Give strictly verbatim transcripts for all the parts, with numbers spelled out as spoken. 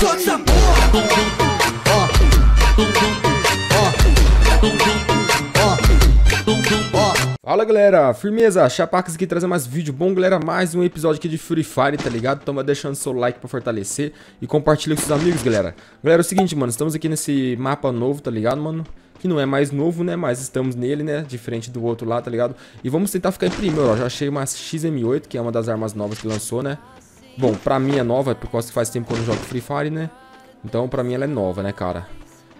só dessa porra. Fala galera, firmeza, Chapax aqui trazendo mais vídeo bom, galera, mais um episódio aqui de Free Fire, tá ligado? Toma deixando seu like pra fortalecer e compartilha com seus amigos, galera. Galera, é o seguinte, mano, estamos aqui nesse mapa novo, tá ligado, mano? Que não é mais novo, né? Mas estamos nele, né? Diferente do outro lá, tá ligado? E vamos tentar ficar em primeiro, ó. Já achei uma X M oito, que é uma das armas novas que lançou, né? Bom, pra mim é nova, por causa que faz tempo que eu não jogo Free Fire, né? Então pra mim ela é nova, né, cara?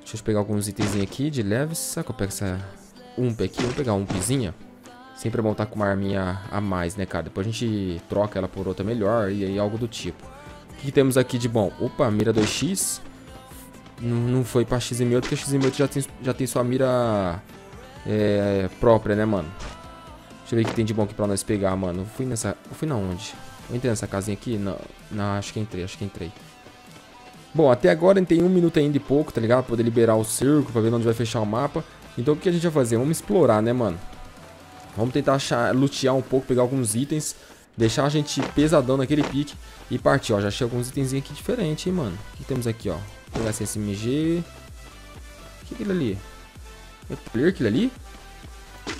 Deixa eu pegar alguns itenzinhos aqui de leves. Será que eu pego essa U M P aqui? Vou pegar a UMPzinha. Sempre é bom estar com uma arminha a mais, né, cara? Depois a gente troca ela por outra melhor e aí algo do tipo. O que, que temos aqui de bom? Opa, mira dois X. Não foi pra X M oito, porque a X M oito já tem, já tem sua mira é, própria, né, mano? Deixa eu ver o que tem de bom aqui pra nós pegar, mano. Eu fui nessa... Eu fui na onde? Eu entrei nessa casinha aqui? Não, não, acho que entrei, acho que entrei. Bom, até agora tem um minuto ainda e pouco, tá ligado? Pra poder liberar o cerco, pra ver onde vai fechar o mapa. Então o que a gente vai fazer? Vamos explorar, né, mano? Vamos tentar achar, lutear um pouco, pegar alguns itens. Deixar a gente pesadão naquele pique e partir, ó. Já achei alguns itenzinhos aqui diferentes, hein, mano? O que temos aqui, ó? Vou pegar esse S M G. O que é aquele ali? É player aquele ali?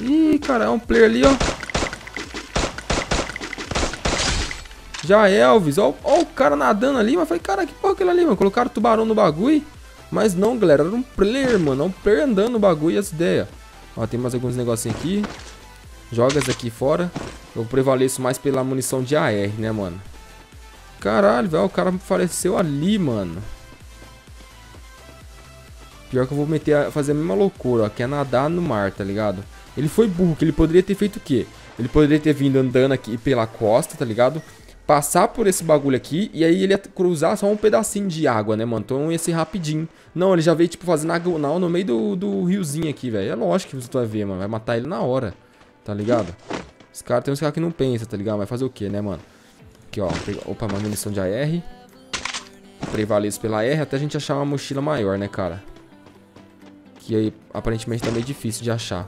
Ih, cara, é um player ali, ó. Já Elvis, ó, ó o cara nadando ali. Mas falei, cara, que porra aquele ali, mano? Colocaram tubarão no bagulho. Mas não, galera, era um player, mano. É um player andando no bagulho, essa ideia. Ó, tem mais alguns negocinhos aqui. Joga essa aqui fora. Eu prevaleço mais pela munição de A R, né, mano? Caralho, velho, o cara faleceu ali, mano. Pior que eu vou meter a fazer a mesma loucura, ó, que é nadar no mar, tá ligado? Ele foi burro, que ele poderia ter feito o quê? Ele poderia ter vindo andando aqui pela costa, tá ligado? Passar por esse bagulho aqui e aí ele ia cruzar só um pedacinho de água, né, mano? Então ia ser rapidinho. Não, ele já veio, tipo, fazendo agonal no meio do, do riozinho aqui, velho. É lógico que você vai ver, mano. Vai matar ele na hora, tá ligado? Os caras, tem uns caras que não pensam, tá ligado? Vai fazer o quê, né, mano? Aqui, ó. Opa, uma munição de A R. Prevaleço pela A R até a gente achar uma mochila maior, né, cara? Que aí, aparentemente, tá meio difícil de achar.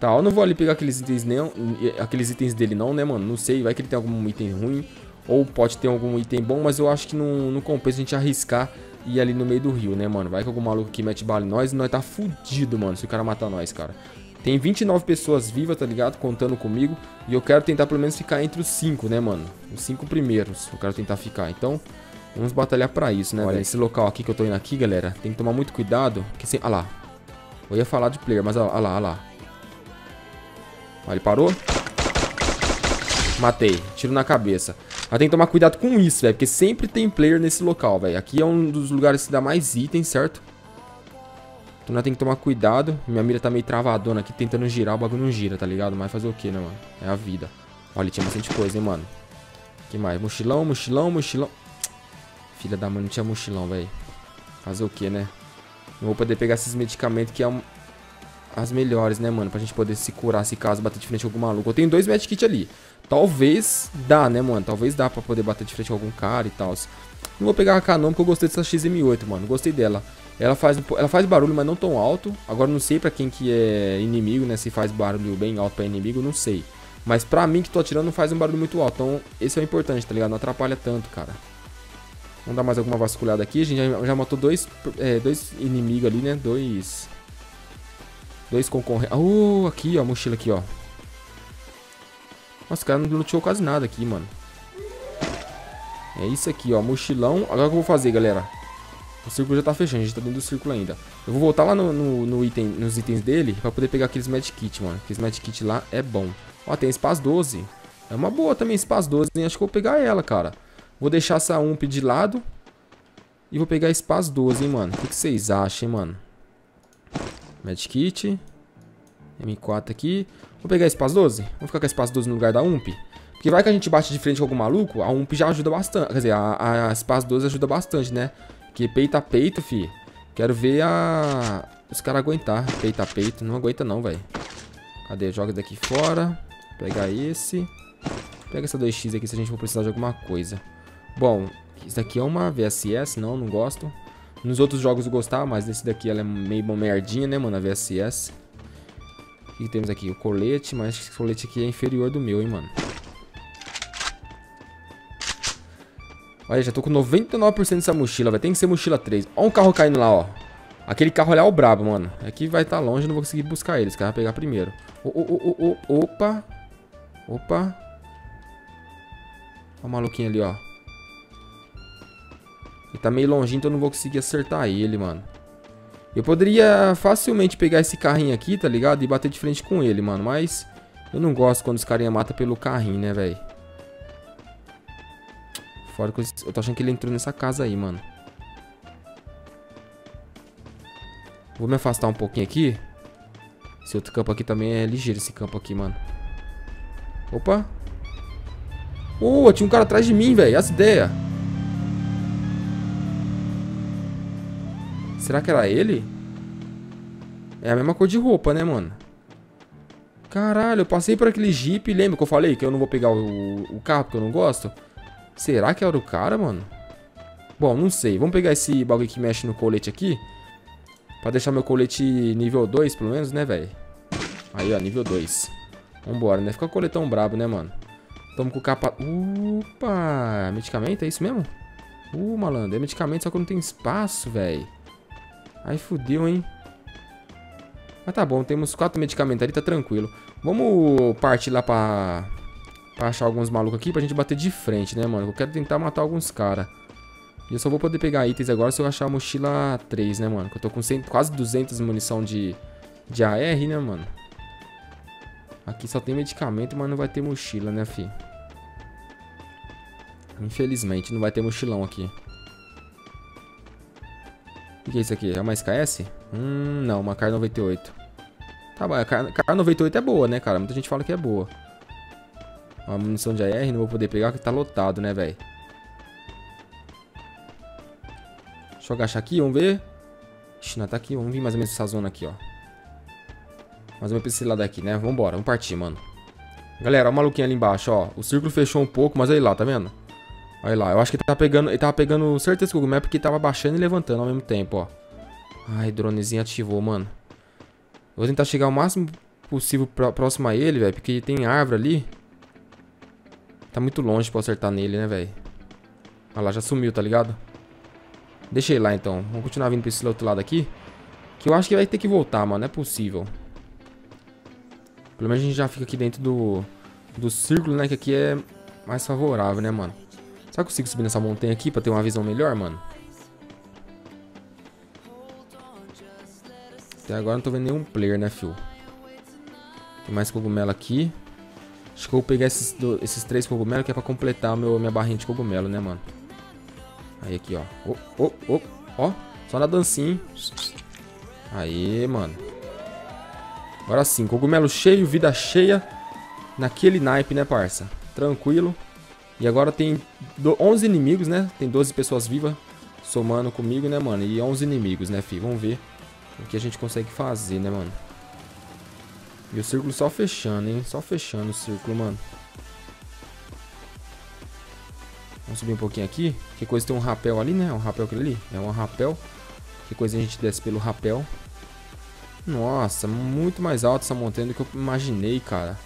Tá, eu não vou ali pegar aqueles itens, não, aqueles itens dele não, né, mano? Não sei, vai que ele tem algum item ruim. Ou pode ter algum item bom, mas eu acho que não, não compensa a gente arriscar ir ali no meio do rio, né, mano? Vai que algum maluco aqui mete bala em nós e nós tá fudido, mano, se o cara matar nós, cara. Tem vinte e nove pessoas vivas, tá ligado? Contando comigo. E eu quero tentar pelo menos ficar entre os cinco, né, mano? Os cinco primeiros eu quero tentar ficar, então... Vamos batalhar pra isso, né? Olha, esse local aqui que eu tô indo aqui, galera, tem que tomar muito cuidado. Que sem... Ah lá. Eu ia falar de player, mas ah lá, ah lá. Olha, ele parou. Matei. Tiro na cabeça. Mas tem que tomar cuidado com isso, velho. Porque sempre tem player nesse local, velho. Aqui é um dos lugares que dá mais itens, certo? Então nós tem que tomar cuidado. Minha mira tá meio travadona aqui, tentando girar. O bagulho não gira, tá ligado? Mas fazer o que, né, mano? É a vida. Olha, tinha bastante coisa, hein, mano? Que mais? Mochilão, mochilão, mochilão. Filha da mãe, não tinha mochilão, velho. Fazer o que, né? Não vou poder pegar esses medicamentos que é um... as melhores, né, mano? Pra gente poder se curar se caso bater de frente com algum maluco. Eu tenho dois medkits ali. Talvez dá, né, mano? Talvez dá pra poder bater de frente com algum cara e tal. Não vou pegar a K não, porque eu gostei dessa X M oito, mano. Gostei dela. Ela faz, ela faz barulho, mas não tão alto. Agora não sei pra quem que é inimigo, né? Se faz barulho bem alto pra inimigo, não sei. Mas pra mim que tô atirando não faz um barulho muito alto. Então esse é o importante, tá ligado? Não atrapalha tanto, cara. Vamos dar mais alguma vasculhada aqui. A gente já, já matou dois, é, dois inimigos ali, né? Dois... Dois concorrentes. Oh, aqui, ó. Mochila aqui, ó. Nossa, o cara não luteou quase nada aqui, mano. É isso aqui, ó. Mochilão. Agora o que eu vou fazer, galera? O círculo já tá fechando. A gente tá dentro do círculo ainda. Eu vou voltar lá no, no, no item, nos itens dele pra poder pegar aqueles medkit, mano. Aqueles medkit lá é bom. Ó, tem Spaz doze. É uma boa também, Spaz doze. Acho que eu vou pegar ela, cara. Vou deixar essa U M P de lado e vou pegar Spaz doze, hein, mano. O que, que vocês acham, hein, mano? Medkit. M quatro aqui. Vou pegar Spaz doze. Vou ficar com a Spaz doze no lugar da U M P. Porque vai que a gente bate de frente com algum maluco, a U M P já ajuda bastante. Quer dizer, a, a Spaz doze ajuda bastante, né? Porque peito a peito, fi. Quero ver a... os caras aguentar. Peito a peito. Não aguenta não, velho. Cadê? Joga daqui fora. Vou pegar esse. Pega essa dois X aqui se a gente for precisar de alguma coisa. Bom, isso daqui é uma V S S, não, não gosto. Nos outros jogos eu gostava, mas nesse daqui ela é meio bom merdinha, né, mano, a V S S. O que temos aqui? O colete, mas esse colete aqui é inferior do meu, hein, mano. Olha, já tô com noventa e nove por cento dessa mochila, vai. Tem que ser mochila três. Ó um carro caindo lá, ó. Aquele carro lá é o brabo, mano. Aqui vai estar tá longe, não vou conseguir buscar ele. Esse cara vai pegar primeiro. O, o, o, o, opa. Opa. Ó o maluquinho ali, ó. Ele tá meio longinho, então eu não vou conseguir acertar ele, mano. Eu poderia facilmente pegar esse carrinho aqui, tá ligado? E bater de frente com ele, mano. Mas eu não gosto quando os carinha matam pelo carrinho, né, velho? Fora que eu... eu tô achando que ele entrou nessa casa aí, mano. Vou me afastar um pouquinho aqui. Esse outro campo aqui também é ligeiro, esse campo aqui, mano. Opa. Ô, oh, tinha um cara atrás de mim, velho. Essa ideia. Será que era ele? É a mesma cor de roupa, né, mano? Caralho, eu passei por aquele Jeep. Lembra que eu falei que eu não vou pegar o, o carro porque eu não gosto? Será que era o cara, mano? Bom, não sei. Vamos pegar esse bagulho que mexe no colete aqui. Pra deixar meu colete nível dois, pelo menos, né, velho? Aí, ó, nível dois. Vambora, né? Fica o coletão brabo, né, mano? Tamo com o capa... Opa! Medicamento? É isso mesmo? Uh, malandro. É medicamento, só que eu não tenho espaço, velho. Aí fudeu, hein? Mas tá bom, temos quatro medicamentos ali, tá tranquilo. Vamos partir lá pra... pra achar alguns malucos aqui pra gente bater de frente, né, mano? Eu quero tentar matar alguns caras. E eu só vou poder pegar itens agora se eu achar a mochila três, né, mano? Que eu tô com cem, quase duzentas munição de, de A R, né, mano? Aqui só tem medicamento, mas não vai ter mochila, né, fi? Infelizmente, não vai ter mochilão aqui. O que é isso aqui? É uma S K S? Hum, não, uma K noventa e oito. Tá bom, a K noventa e oito é boa, né, cara? Muita gente fala que é boa. Uma munição de A R, não vou poder pegar, porque tá lotado, né, velho? Deixa eu agachar aqui, vamos ver. Ixi, não, tá aqui, vamos vir mais ou menos essa zona aqui, ó. Mais ou menos pra esse lado aqui, né? Vambora, vamos partir, mano. Galera, ó o maluquinho ali embaixo, ó. O círculo fechou um pouco, mas olha lá, tá vendo? Olha lá, eu acho que ele tava pegando, ele tava pegando certeza que o Google Map, porque tava baixando e levantando ao mesmo tempo, ó. Ai, dronezinho ativou, mano. Eu vou tentar chegar o máximo possível pra, próximo a ele, velho, porque tem árvore ali. Tá muito longe pra acertar nele, né, velho? Olha lá, já sumiu, tá ligado? Deixa ele lá, então. Vamos continuar vindo pra esse outro lado aqui, que eu acho que vai ter que voltar, mano, não é possível. Pelo menos a gente já fica aqui dentro do, do círculo, né, que aqui é mais favorável, né, mano? Será que eu consigo subir nessa montanha aqui pra ter uma visão melhor, mano? Até agora não tô vendo nenhum player, né, fio? Tem mais cogumelo aqui. Acho que eu vou pegar esses, esses três cogumelos, que é pra completar meu, minha barrinha de cogumelo, né, mano? Aí aqui, ó. Ó, ó, ó, ó. Só na dancinha. Aí, mano. Agora sim, cogumelo cheio, vida cheia. Naquele naipe, né, parça? Tranquilo. E agora tem onze inimigos, né? Tem doze pessoas vivas somando comigo, né, mano? E onze inimigos, né, fi? Vamos ver o que a gente consegue fazer, né, mano? E o círculo só fechando, hein? Só fechando o círculo, mano. Vamos subir um pouquinho aqui. Que coisa, tem um rapel ali, né? Um rapel aquele ali. É um rapel. Que coisa, a gente desce pelo rapel. Nossa, muito mais alto essa montanha do que eu imaginei, cara.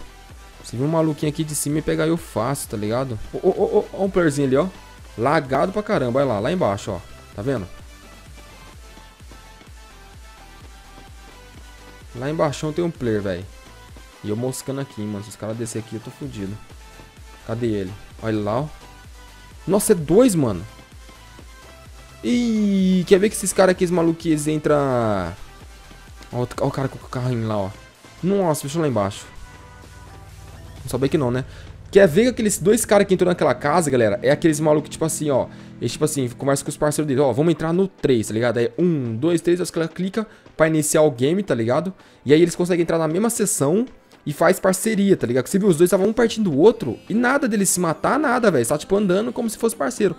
Se vir um maluquinho aqui de cima e pegar eu fácil, tá ligado? Ó, ó, ó, um playerzinho ali, ó. Lagado pra caramba, olha lá, lá embaixo, ó. Tá vendo? Lá embaixo tem um player, velho. E eu moscando aqui, mano. Se os caras descer aqui, eu tô fudido. Cadê ele? Olha lá, ó. Nossa, é dois, mano. Ih, quer ver que esses caras aqui, esses maluquinhos, entram... Ó, ó o cara com o carrinho lá, ó. Nossa, fechou lá embaixo. Só bem que não, né? Quer ver que aqueles dois caras que entrou naquela casa, galera? É aqueles malucos, tipo assim, ó. Eles, tipo assim, conversa com os parceiros deles. Ó, vamos entrar no três, tá ligado? Aí, um, dois, três, os caras clicam pra iniciar o game, tá ligado? E aí eles conseguem entrar na mesma sessão e faz parceria, tá ligado? Você viu, os dois estavam um partindo do outro e nada deles se matar, nada, velho. Só, tipo, andando como se fosse parceiro.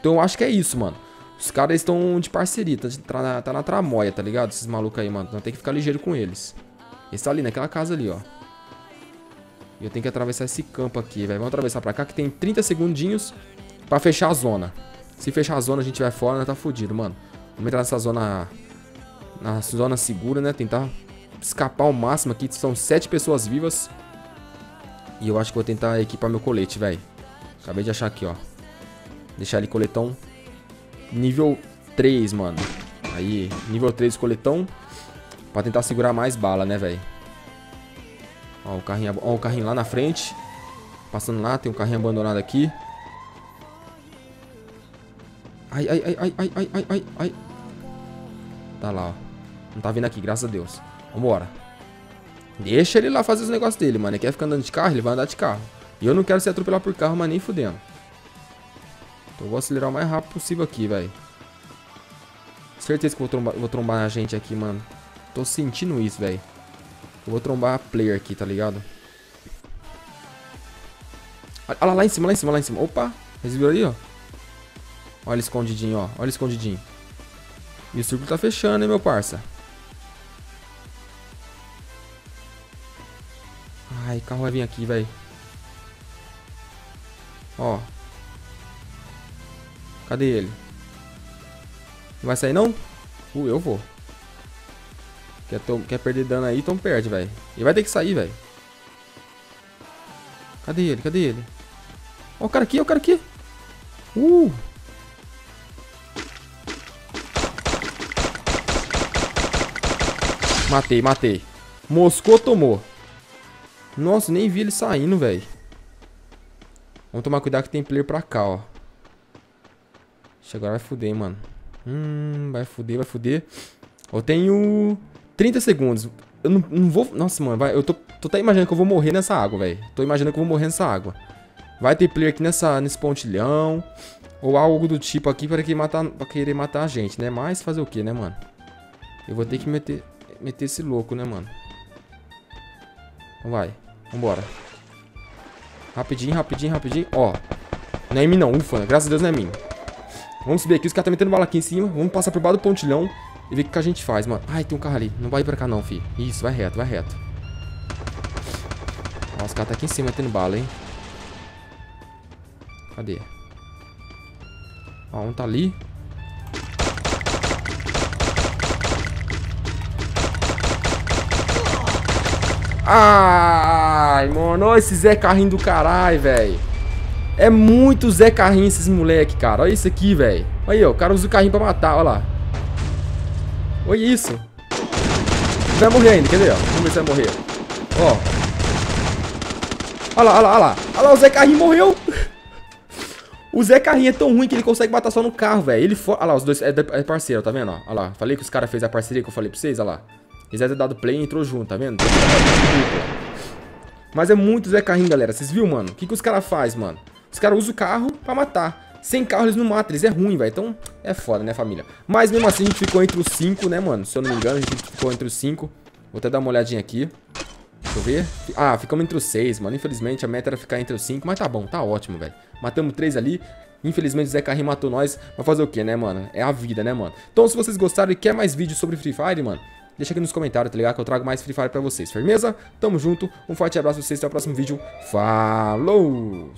Então, eu acho que é isso, mano. Os caras estão de parceria, tá, tá, na, tá na tramóia, tá ligado? Esses malucos aí, mano. Então, tem que ficar ligeiro com eles. Eles tá ali, naquela casa ali, ó. E eu tenho que atravessar esse campo aqui, velho. Vamos atravessar pra cá, que tem trinta segundinhos pra fechar a zona. Se fechar a zona, a gente vai fora, né? Tá fudido, mano. Vamos entrar nessa zona... na zona segura, né? Tentar escapar ao máximo aqui. São sete pessoas vivas. E eu acho que vou tentar equipar meu colete, velho. Acabei de achar aqui, ó. Deixar ele coletão nível três, mano. Aí, nível três coletão. Pra tentar segurar mais bala, né, velho? Ó, o carrinho, ó, o carrinho lá na frente. Passando lá, tem um carrinho abandonado aqui. Ai, ai, ai, ai, ai, ai, ai, ai, ai. Tá lá, ó. Não tá vindo aqui, graças a Deus. Vambora. Deixa ele lá fazer os negócios dele, mano. Ele quer ficar andando de carro, ele vai andar de carro. E eu não quero ser atropelado por carro, mas nem fudendo. Então eu vou acelerar o mais rápido possível aqui, velho. Certeza que eu vou trombar, vou trombar a gente aqui, mano. Tô sentindo isso, velho. Eu vou trombar a player aqui, tá ligado? Olha lá, lá em cima, lá em cima, lá em cima. Opa, vocês viram ali, ó. Olha ele escondidinho, ó. Olha ele escondidinho. E o círculo tá fechando, hein, meu parça. Ai, carro vai vir aqui, velho. Ó. Cadê ele? Não vai sair, não? Uh, eu vou. Quer, to... Quer perder dano aí, então perde, velho. Ele vai ter que sair, velho. Cadê ele? Cadê ele? Ó o cara aqui, ó o cara aqui. Uh. Matei, matei. Moscou, tomou. Nossa, nem vi ele saindo, velho. Vamos tomar cuidado que tem player pra cá, ó. Agora vai fuder, hein, mano. Hum, vai fuder, vai fuder. Eu tenho trinta segundos. Eu não, não vou... Nossa, mano, vai. Eu tô, tô até imaginando que eu vou morrer nessa água, velho. Tô imaginando que eu vou morrer nessa água. Vai ter player aqui nessa, nesse pontilhão. Ou algo do tipo aqui para que matar, pra querer matar a gente, né? Mas fazer o que, né, mano? Eu vou ter que meter... Meter esse louco, né, mano? Vai, vambora. Rapidinho, rapidinho, rapidinho. Ó, não é em mim não, ufa, graças a Deus não é em mim. Vamos subir aqui, os caras estão metendo bala aqui em cima. Vamos passar por baixo do pontilhão e ver o que a gente faz, mano. Ai, tem um carro ali, não vai ir pra cá não, fi. Isso, vai reto, vai reto. Ó, os caras estão aqui em cima metendo bala, hein. Cadê? Ó, um tá ali. Ai, mano, esse Zé Carrinho do caralho, velho. É muito Zé Carrinho esses moleque, cara. Olha isso aqui, velho. Olha aí, ó, o cara usa o carrinho pra matar, olha lá. Olha isso. Vai morrer ainda, quer ver, ó. Vamos ver se vai morrer. Ó. Olha lá, olha lá, olha lá. Olha lá, o Zé Carrinho morreu. O Zé Carrinho é tão ruim que ele consegue matar só no carro, velho. Ele for... Olha lá, os dois é parceiro, tá vendo, ó. Olha lá, falei que os caras fez a parceria que eu falei pra vocês, olha lá. Eles devem ter dado play e entrou junto, tá vendo? Mas é muito Zé Carrinho, galera. Vocês viram, mano? O que, que os caras fazem, mano? Os caras usam o carro pra matar. Sem carro eles não matam, eles é ruim, velho. Então é foda, né, família? Mas mesmo assim a gente ficou entre os cinco, né, mano? Se eu não me engano, a gente ficou entre os cinco. Vou até dar uma olhadinha aqui. Deixa eu ver. Ah, ficamos entre os seis, mano. Infelizmente a meta era ficar entre os cinco, mas tá bom, tá ótimo, velho. Matamos três ali. Infelizmente o Zé Carrinho matou nós. Mas fazer o que, né, mano? É a vida, né, mano? Então se vocês gostaram e querem mais vídeos sobre Free Fire, mano, deixa aqui nos comentários, tá ligado? Que eu trago mais Free Fire pra vocês. Firmeza? Tamo junto. Um forte abraço pra vocês. Até o próximo vídeo. Falou!